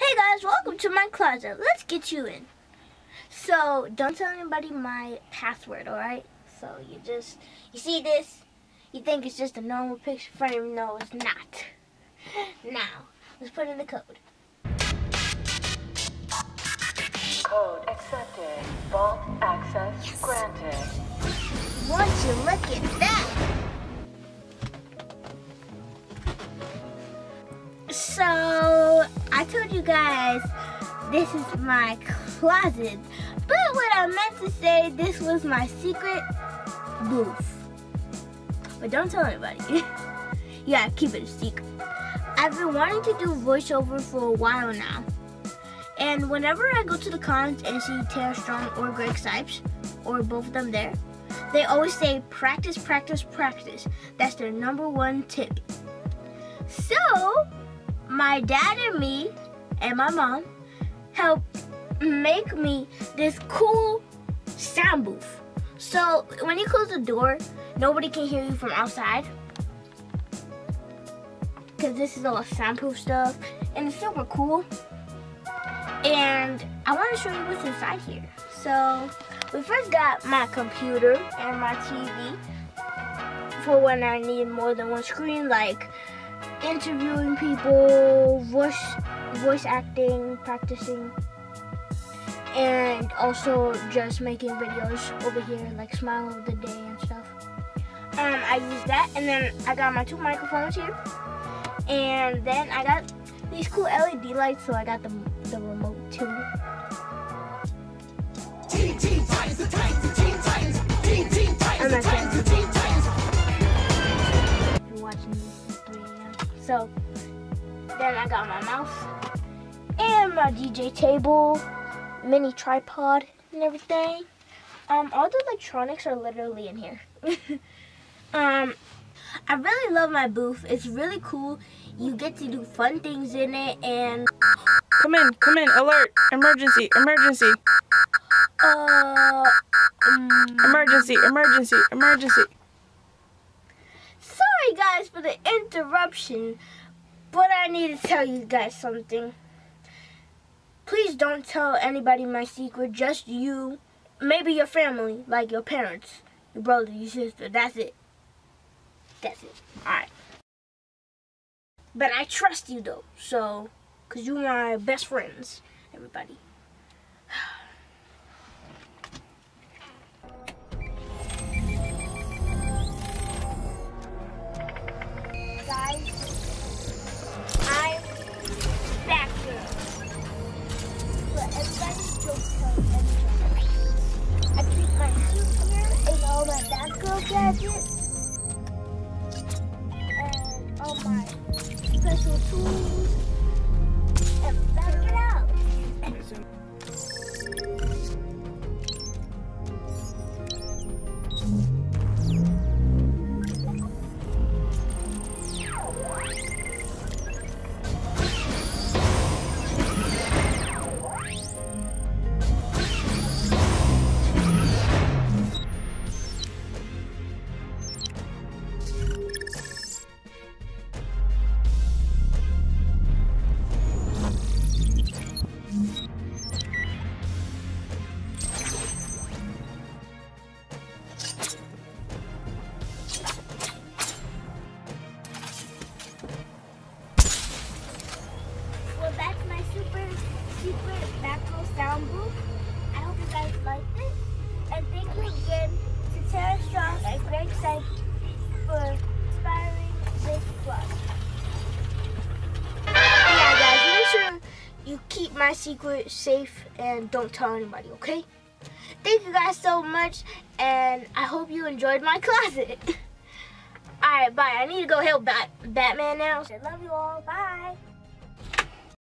Hey guys, welcome to my closet. Let's get you in. So don't tell anybody my password, alright? So you see this, you think it's just a normal picture frame. No, it's not. Now, let's put in the code. Code accepted. Vault access granted. Once you look at that. So, I told you guys this is my closet, but what I meant to say, this was my secret booth. But don't tell anybody. Yeah, keep it a secret. I've been wanting to do voiceover for a while now. And whenever I go to the cons and see Tara Strong or Greg Sipes, or both of them there, they always say practice, practice, practice. That's their #1 tip. So, my dad and me, and my mom, helped make me this cool sound booth. So when you close the door, nobody can hear you from outside, because this is all soundproof stuff, and it's super cool. And I want to show you what's inside here. So we first got my computer and my TV for when I need more than one screen, like interviewing people, voice acting, practicing, and also just making videos over here, like smile of the day and stuff. I used that, and then I got my 2 microphones here, and then I got these cool LED lights, so I got the remote too. If you're watching this at 3 AM. So then I got my mouse and my DJ table, mini tripod and everything. All the electronics are literally in here. I really love my booth. It's really cool. You get to do fun things in it and... come in, alert, emergency, emergency. Emergency, emergency, emergency. Sorry guys for the interruption, but I need to tell you guys something. Please don't tell anybody my secret, just you, maybe your family, like your parents, your brother, your sister, that's it. That's it. Alright. But I trust you though, so, because you're my best friends, everybody. Guys, I'm back here. But everybody don't tell anything. I keep my shoes here and all my Batgirl gadgets. My special tools and back it out. Batgirl sound booth. I hope you guys liked it, and thank you again to Tara Strong and Greg Sipes for inspiring this vlog. Yeah guys, make sure you keep my secret safe and don't tell anybody, okay? Thank you guys so much, and I hope you enjoyed my closet. Alright, bye. I need to go help Batman now. I love you all. Bye.